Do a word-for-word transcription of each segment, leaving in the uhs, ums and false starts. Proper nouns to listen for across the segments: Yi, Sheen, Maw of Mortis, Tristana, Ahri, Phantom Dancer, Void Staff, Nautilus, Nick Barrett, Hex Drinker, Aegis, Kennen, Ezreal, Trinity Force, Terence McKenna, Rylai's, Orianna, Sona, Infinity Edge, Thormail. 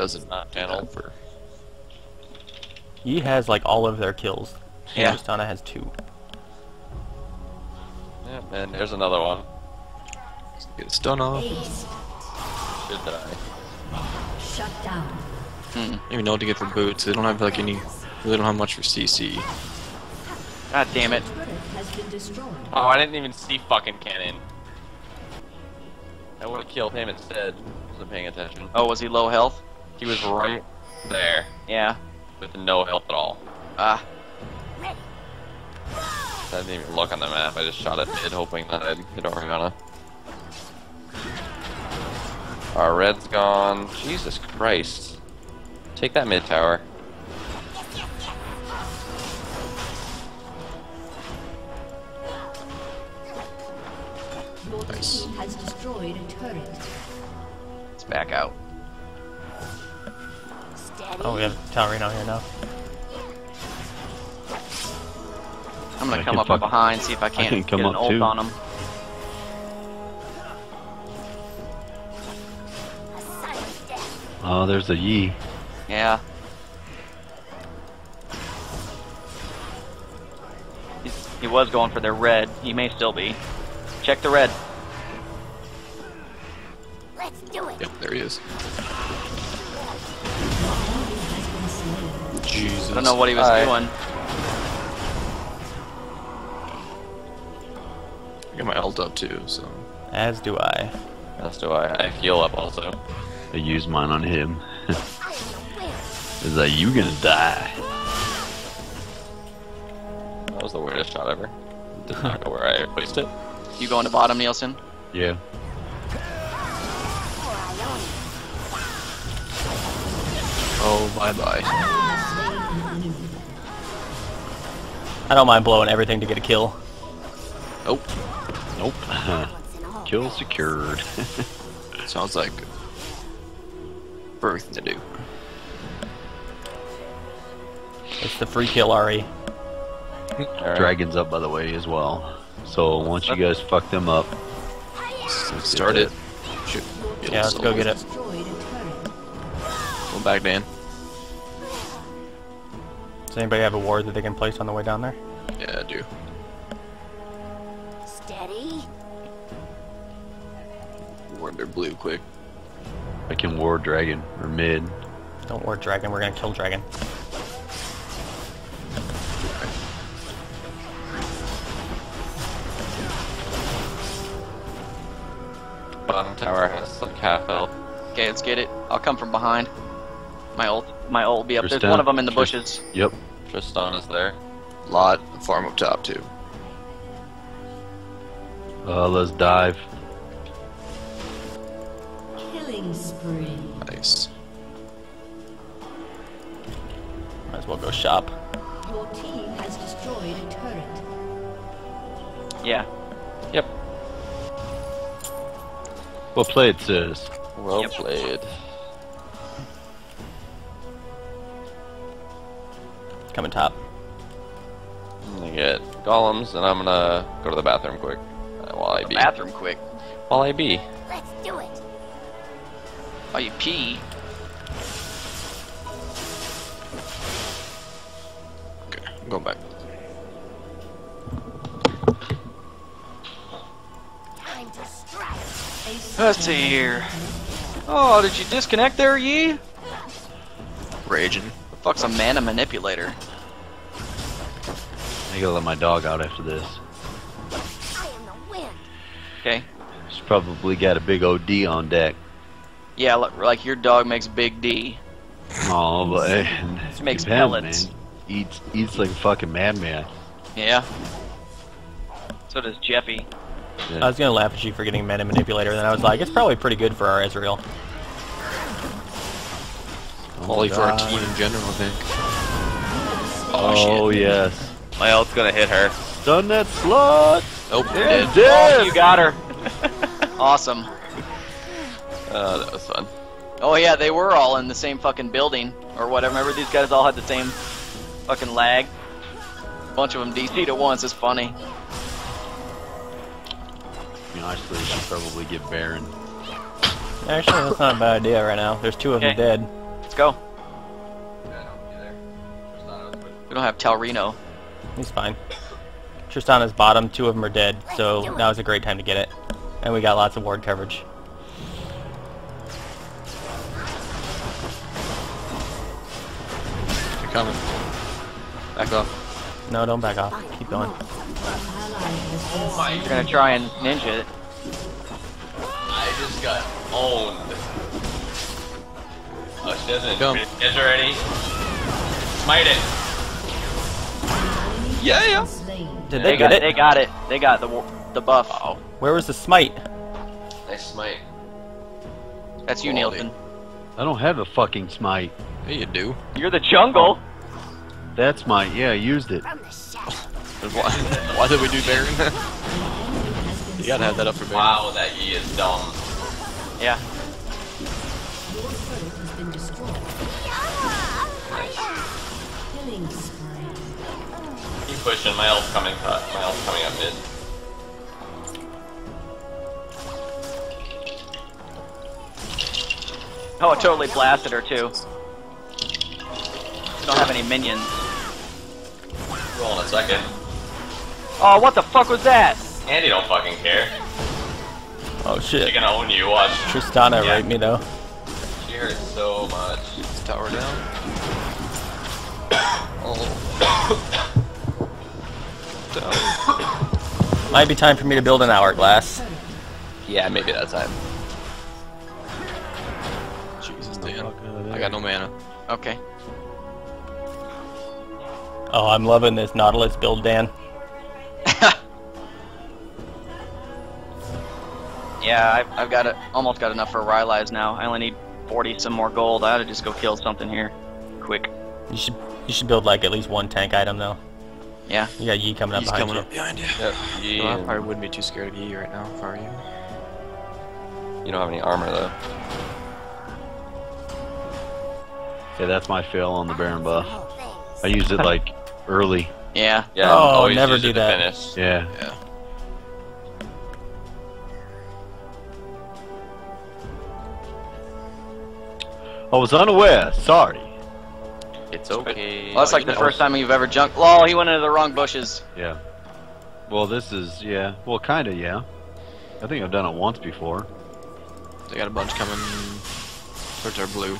doesn't not channel for. Yi has like all of their kills. Yeah. Tristana has two. Yeah, man, there's another one. Let's get a stun off. Should die. Shut down. Hmm. I don't even know what to get for boots. They don't have like any. They don't have much for C C. God damn it. Oh, I didn't even see fucking Kennen. I would have killed him instead. Wasn't paying attention. Oh, was he low health? He was right there. Yeah. With no health at all. Ah. I didn't even look on the map. I just shot at mid, hoping that I'd hit Orianna. Our red's gone. Jesus Christ. Take that mid tower. Nice. Has destroyed a turret. Let's back out. Steady. Oh, we have a tower right out here now. I'm gonna I come up talk. behind, see if I can't I can come get an ult on him. Oh, there's a Yi. Yeah. He's, he was going for their red. He may still be. Check the red. Let's do it. Yep, there he is. Jesus. I don't know what he was Hi. doing. I got my ult up too, so. As do I. As do I. I heal up also. I used mine on him. Is that you gonna die? That was the weirdest shot ever. Did not know where I wasted it. You going to bottom, Nielsen? Yeah. Oh, bye bye. I don't mind blowing everything to get a kill. Nope. Nope. Kill secured. Sounds like birth to do. It's the free kill, Ahri. Right. Dragon's up, by the way, as well. So once you guys fuck them up, let's start it. Shoot. Yeah, let's go get it. Go back, Dan. Does anybody have a ward that they can place on the way down there? Yeah, I do. Steady. Ward their blue quick. I can ward dragon or mid. Don't ward dragon. We're gonna kill dragon. Bottom tower has like half health. Okay, let's get it. I'll come from behind. My ult, my ult will be up. Tristan. There's one of them in the bushes. Yep. Tristana's there. Lot, farm up top too. Uh, let's dive. Killing spree. Nice. Might as well go shop. Your team has destroyed a turret. Yeah. Yep. Well played, sis. Well yep. played. Coming top. I'm gonna get golems, and I'm gonna go to the bathroom quick. Uh, while I the be. Bathroom quick. While I be. Let's do it. Oh, you pee. Okay, I'm going back. Let's see here. Oh, did you disconnect there, Yi? Raging. The fuck's a mana manipulator? I gotta let my dog out after this. I am the wind. Okay. She's probably got a big O D on deck. Yeah, like your dog makes big D. Oh, but she makes pellets. Eats, eats like a fucking madman. Yeah. So does Jeffy. Yeah. I was gonna laugh at you for getting Mana Manipulator, and then I was like, it's probably pretty good for our Ezreal. Only oh for our team in general, I think. Oh, oh shit. Yes. My ult's gonna hit her. Done that slot! Nope, it did. did. Oh, you got her. Awesome. Uh, that was fun. Oh yeah, they were all in the same fucking building, or whatever. Remember these guys all had the same fucking lag? A bunch of them D C'd at once, it's funny. Honestly, I should probably get Baron. Actually, that's not a bad idea right now. There's two of okay. them dead. Let's go. Yeah, no, there. Tristana, we don't have Talrino. He's fine. Tristana's bottom, two of them are dead, so now's a great time to get it. And we got lots of ward coverage. They're coming. Back off. No, don't back off. Keep going. You're gonna try and ninja it. I just got owned. Oh, she doesn't. Jump. Is already. Smite it. Yeah, yeah. Did they, they get got, it? They got it. They got the the buff. Uh oh. Where was the smite? Nice smite. That's you, Neilton. I don't have a fucking smite. Yeah, you do. You're the jungle. That's my yeah. I used it. Why, why did we do Baron? You gotta have that up for Baron. Wow, that Yi is dumb. Yeah. Pushing, my elf coming up, my elf coming up mid. Oh, I totally blasted her too. Don't have any minions. Roll in a second. Oh, what the fuck was that? Andy don't fucking care. Oh shit. She's gonna own you, watch. Tristana yeah. raped me though. She hurts so much. Let's tower down. Oh. Might be time for me to build an hourglass. Yeah, maybe that time. Jesus, damn. I got no mana. Okay. Oh, I'm loving this Nautilus build, Dan. Yeah, I've, I've got it. Almost got enough for Rylai's now. I only need forty some more gold. I ought to just go kill something here, quick. You should you should build like at least one tank item though. Yeah. You got Yi coming up He's behind coming you. Up behind you. Yep. Yi. Well, I probably wouldn't be too scared of Yi right now if I were you. You don't have any armor though. Okay, that's my fail on the Baron buff. I used it like early. Yeah. Yeah. Oh, never do that. Finish. Yeah. Yeah. I was unaware. Sorry. It's okay. Well, that's like the first time you've ever jumped. Lol, he went into the wrong bushes. Yeah. Well, this is, yeah. Well, kinda, yeah. I think I've done it once before. They got a bunch coming towards our blue.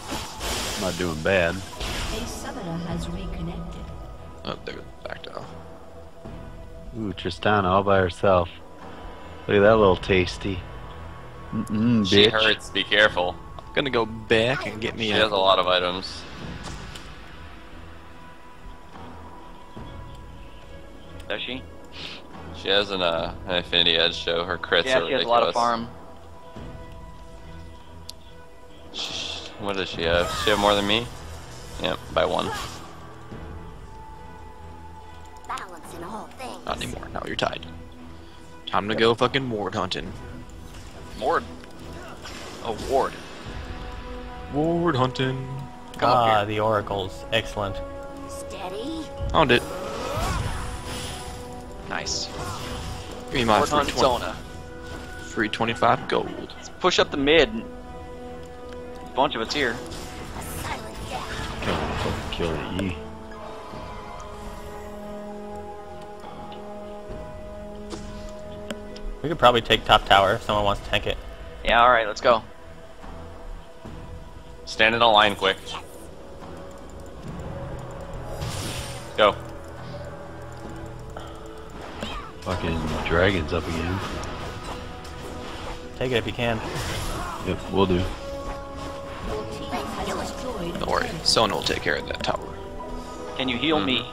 Not doing bad. A summoner has reconnected. Oh, they backed off. Ooh, Tristana all by herself. Look at that little tasty. Mm-mm, bitch. She hurts, be careful. I'm gonna go back and get me She a... has a lot of items. Does she? She has an, uh, an Infinity Edge show. Her crits yeah, are ridiculous. Yeah, she has a lot of farm. What does she have? Does she have more than me? Yep, by one. Not anymore. Now you're tied. Time to go fucking ward hunting. Ward? Oh, ward. Ward hunting. Come ah, the oracles. Excellent. Steady. Found it. Nice. Give me my free Sona. Free twenty-five gold. Let's push up the mid. A bunch of us here. Come on, fucking kill the Yi. We could probably take top tower if someone wants to tank it. Yeah, alright, let's go. Stand in a line quick. Go. Fucking dragons up again. Take it if you can. Yep, we'll do. Don't worry, Sona will take care of that tower. Can you heal mm. me?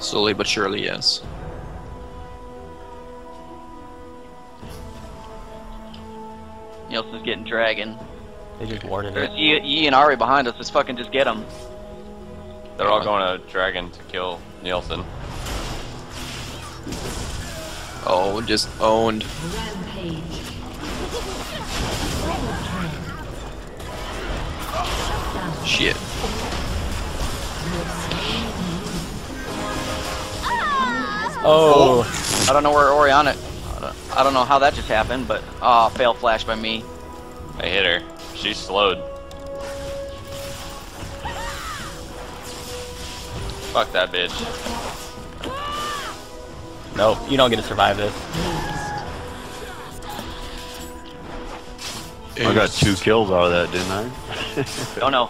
Slowly but surely, yes. Nelson's getting dragon. They just warded There's it. There's Yi, Yi and Ahri behind us. Let's fucking just get them. They're all going to dragon to kill Nelson. Oh, just owned. Rampage. Shit. Oh. oh. I don't know where Orianna. I don't, I don't know how that just happened, but ah, oh, fail flash by me. I hit her. She slowed. Fuck that bitch. Nope, you don't get to survive this. I got two kills out of that, didn't I? Oh no.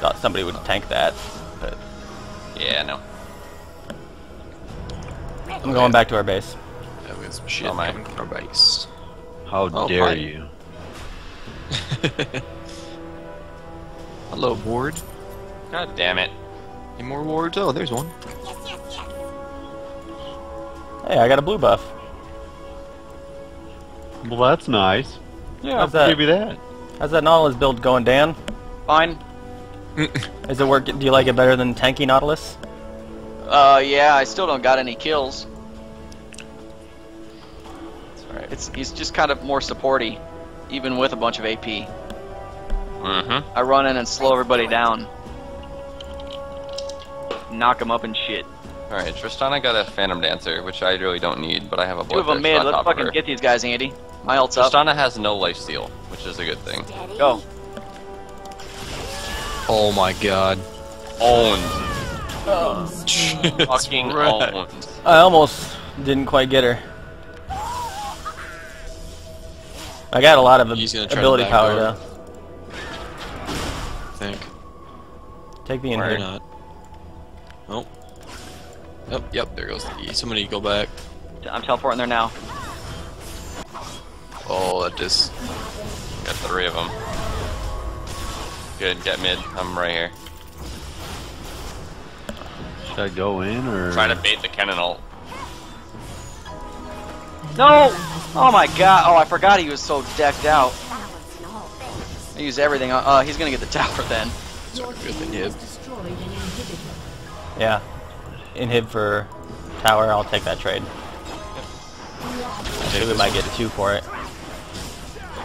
Thought somebody would tank that, but yeah, no. I'm going back to our base. Yeah, we got some shit oh, coming from our base. How oh, dare my. you? Hello, ward. God damn it. Any more wards? Oh, there's one. Hey, I got a blue buff. Well, that's nice. Yeah, how's that? Give you that. How's that Nautilus build going, Dan? Fine. Is it work? Do you like it better than tanky Nautilus? Uh, yeah. I still don't got any kills. It's all right. It's he's just kind of more supporty, even with a bunch of A P. Mm-hmm. I run in and slow everybody down, knock them up and shit. All right, Tristana got a Phantom Dancer, which I really don't need, but I have a blood. Two of them mid. Let's fucking get these guys, Andy. My ult's up. Tristana has no life steal, which is a good thing. Go. Oh my god. Owned. Oh. Fucking owned. I almost didn't quite get her. I got a lot of ability power though. I think. Take the inhibitor. Or not. Nope. Yep, oh, yep, there goes the E. Somebody go back. I'm teleporting there now. Oh, that just... Got three of them. Good, get mid. I'm right here. Should I go in, or...? Try to bait the Kennen ult. No! Oh my god, oh, I forgot he was so decked out. I used everything. Uh, he's gonna get the tower then. Sorry, good yeah. Inhib for tower, I'll take that trade. I think we might get two for it.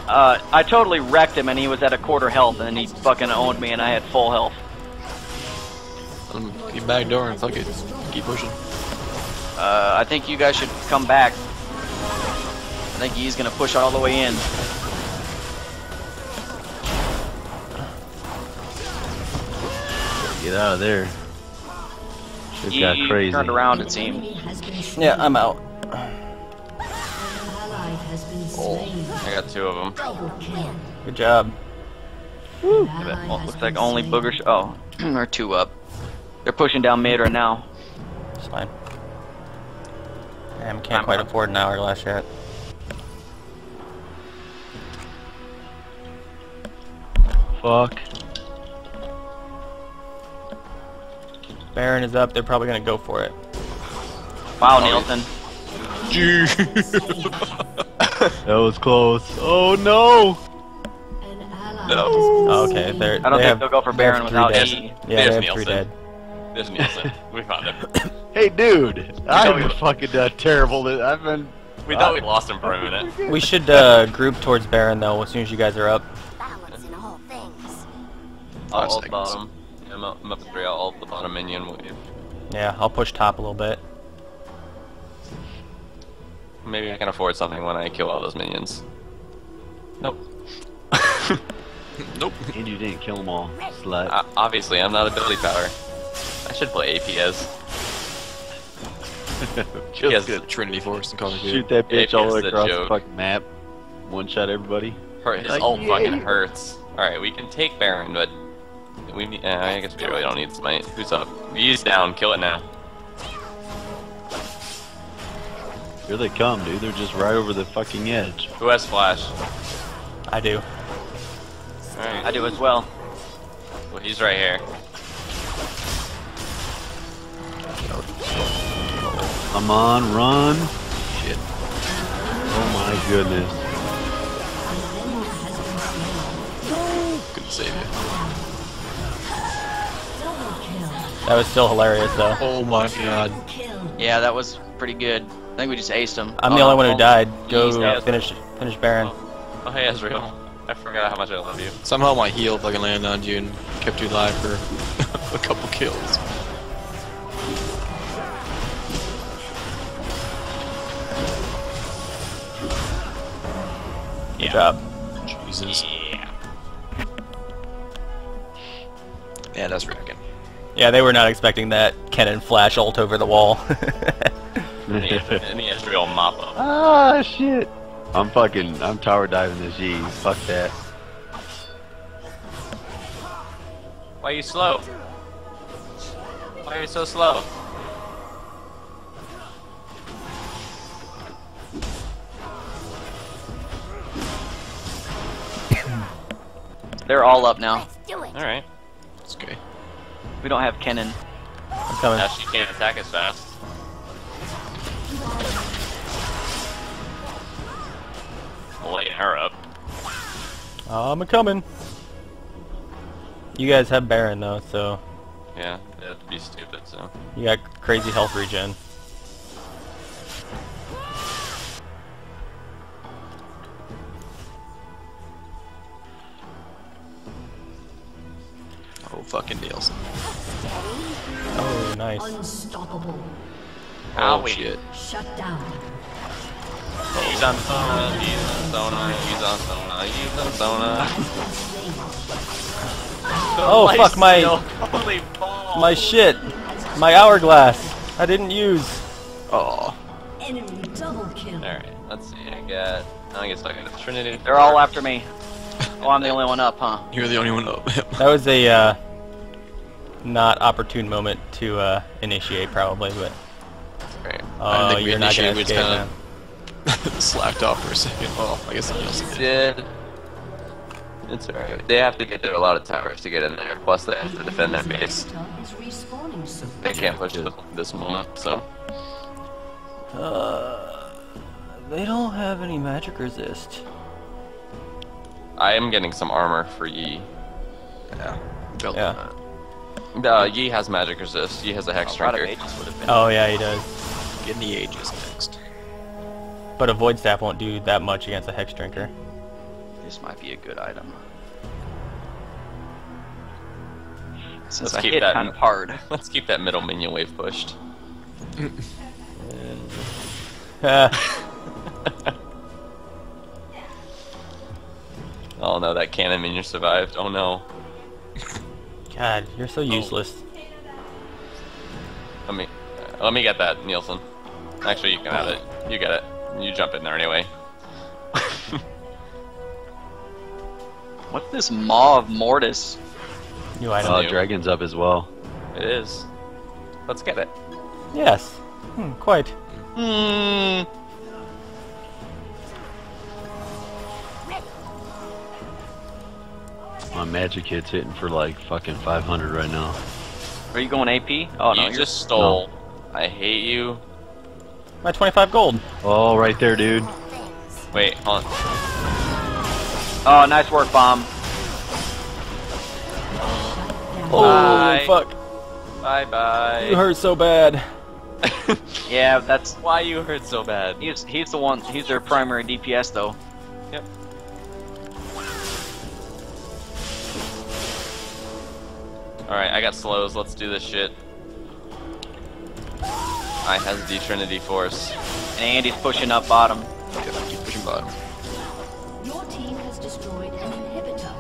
Uh, I totally wrecked him and he was at a quarter health and he fucking owned me and I had full health. Um, keep backdooring, fuck it. Keep pushing. Uh, I think you guys should come back. I think he's gonna push all the way in. Get out of there. He turned around, it seemed. Yeah, I'm out. Oh, I got two of them. Good job. Woo. Well, looks like only booger. Sh oh, they're two up. They're pushing down mid right now. It's fine. Damn, can't I'm quite up. afford an hourglass yet. Fuck. Baron is up, they're probably gonna go for it. Wow, Nielsen. That was close. Oh no! No. Oh, okay, they're. I don't they think have, they'll go for Baron without E. Yeah, there's Nielsen. Dead. There's Nielsen. We found him. Hey, dude! I've been fucking uh, terrible. I've been. We thought uh, we lost him for a minute. We should uh, group towards Baron though, as soon as you guys are up. I'll bottom. I'm up, I'm up three, I'll ult the bottom minion wave. Yeah, I'll push top a little bit. Maybe I can afford something when I kill all those minions. Nope. Nope. And you didn't kill them all, slut. Uh, obviously, I'm not ability power. I should play A P S. He has the Trinity Force and call it shoot that bitch A P S all the way across the fucking map. One shot everybody. Hurt, his like, ult yeah. fucking hurts. Alright, we can take Baron, but... We, uh, I guess we really don't need smite. Who's up? Yi's down. Kill it now. Here they come, dude. They're just right over the fucking edge. Who has flash? I do. Alright. I do as well. Well, he's right here. Come on, run. Shit. Oh my goodness. Couldn't save you. That was still hilarious, though. Oh my god. Yeah, that was pretty good. I think we just aced him. I'm oh, the only one who died. Go uh, finish finish Baron. Oh. oh, hey, Ezreal. I forgot how much I love you. Somehow my heal fucking landed on you and kept you alive for a couple kills. Yeah. Good job. Jesus. Yeah. Yeah, that's rocking. Yeah, they were not expecting that Kennen flash ult over the wall. And the Ezreal mop up. Ah, shit! I'm fucking, I'm tower diving this Yi. Fuck that. Why are you slow? Why are you so slow? They're all up now. Alright. That's good. We don't have Kennen. I'm coming. Now she can't attack us fast. I'll light her up. I'm a-coming. You guys have Baron though, so... Yeah, that'd be stupid, so... You got crazy health regen. Fucking deals. Oh, nice. Unstoppable. Oh, oh shit. Shut down. Oh. He's on Sona, he's on Sona, he's on Sona, he's on Sona. Oh, fuck steal. my... Holy ball. My shit. My hourglass. I didn't use. Oh. Enemy double kill. Alright, let's see. I got... I get stuck in the Trinity. They're all after me. Oh, I'm the only one up, huh? You're the only one up. That was a, uh... not opportune moment to uh, initiate, probably, but. Right. Oh, I think we you're initiated. We kind of slacked off for a second. Well, I guess somebody else did. It's alright. They have to get through a lot of towers to get in there. Plus, they have to defend their base. They can't push it this moment, so. Uh, they don't have any magic resist. I am getting some armor for Yi. Yeah. Built yeah. That. Uh, Yi has magic resist. Yi has a Hex Drinker. Oh yeah, he does. Getting the Aegis next. But a Void Staff won't do that much against a Hex Drinker. This might be a good item. Since Let's I keep hit that kind of hard. Let's keep that middle minion wave pushed. uh. Oh no, that cannon minion survived. Oh no. God, you're so useless. Oh. Let me, uh, let me get that, Nielsen. Actually, you can have it. You get it. You jump in there anyway. What's this Maw of Mortis? New item. Oh, Dragon's up as well. It is. Let's get it. Yes. Hmm, quite. Hmm. My magic hit's hitting for like fucking five hundred right now. Are you going A P? Oh no, you just stole. No. I hate you. My twenty-five gold. Oh, right there, dude. Wait, hold on. Oh, nice work, bomb. Oh, bye. Fuck. Bye bye. You hurt so bad. Yeah, that's why you hurt so bad. He's he's the one. He's their primary D P S though. Yep. Alright, I got slows, let's do this shit. I has the Trinity Force. And Andy's pushing up bottom. Okay, I keep pushing bottom. Your team has destroyed an inhibitor.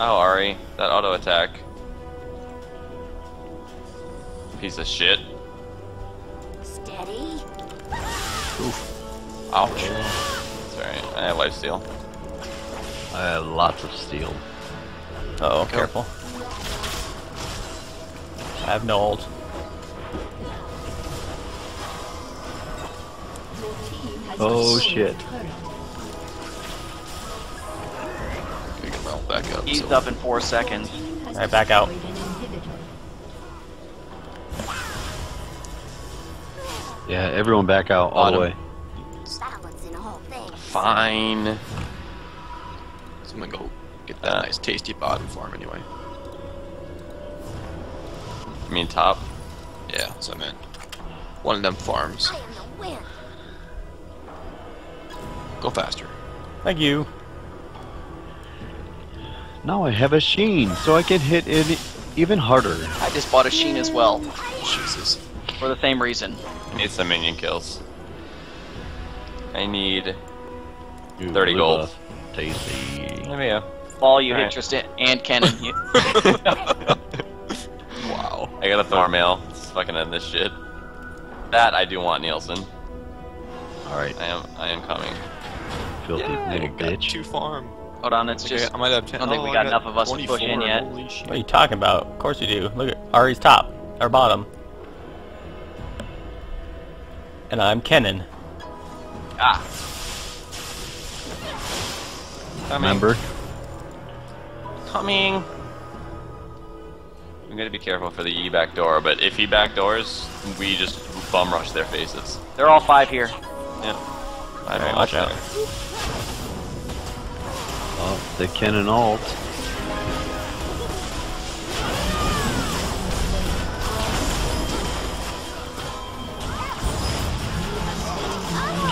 Oh, Ahri, that auto attack. Piece of shit. Steady. Oof. Ouch. That's alright, I have lifesteal. I uh, lots of steel. Uh oh, careful. I have no ult. Oh shit. We can roll back up. He's so. Up in four seconds. Alright, back out. Yeah, everyone back out all the way. Fine. I'm gonna go get that uh, nice tasty bottom farm anyway. You mean top? Yeah, so I'm in. One of them farms. Go faster. Thank you. Now I have a Sheen, so I can hit it even harder. I just bought a Sheen as well. Jesus. For the same reason. I need some minion kills. I need Ooh, thirty gold. Tasty. There we go. ball, you right. hit Tristan and Kennen. Wow. I got a Thormail. Let's fucking end this shit. That I do want, Nielsen. Alright. I am I am coming. Filthy yeah, little got bitch. Two farm. Hold on, it's okay, just I might have ten. I don't think oh, we got, got enough of us to push in yet. What are you talking about? Of course you do. Look at Ahri's top. Or bottom. And I'm Kennen. Ah. Coming. Remember. Coming. We gotta be careful for the Yi backdoor, but if he backdoors, we just bum rush their faces. They're all five here. Yeah. Five all right, watch out. Oh, the Kennen ult.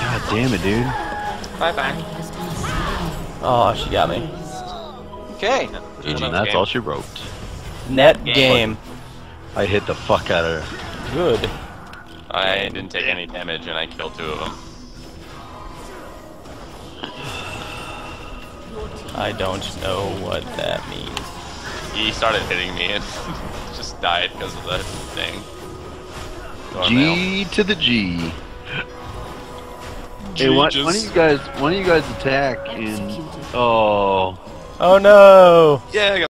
God damn it, dude. Bye bye. Oh, she got me. Okay. G G. And that's game. all she wrote. Net game. I hit the fuck out of her. Good. I didn't take any damage and I killed two of them. I don't know what that means. He started hitting me and just died because of that thing. Thormail. G to the G. Hey, one, one of you guys, one of you guys attack and oh, oh no! Yeah. I got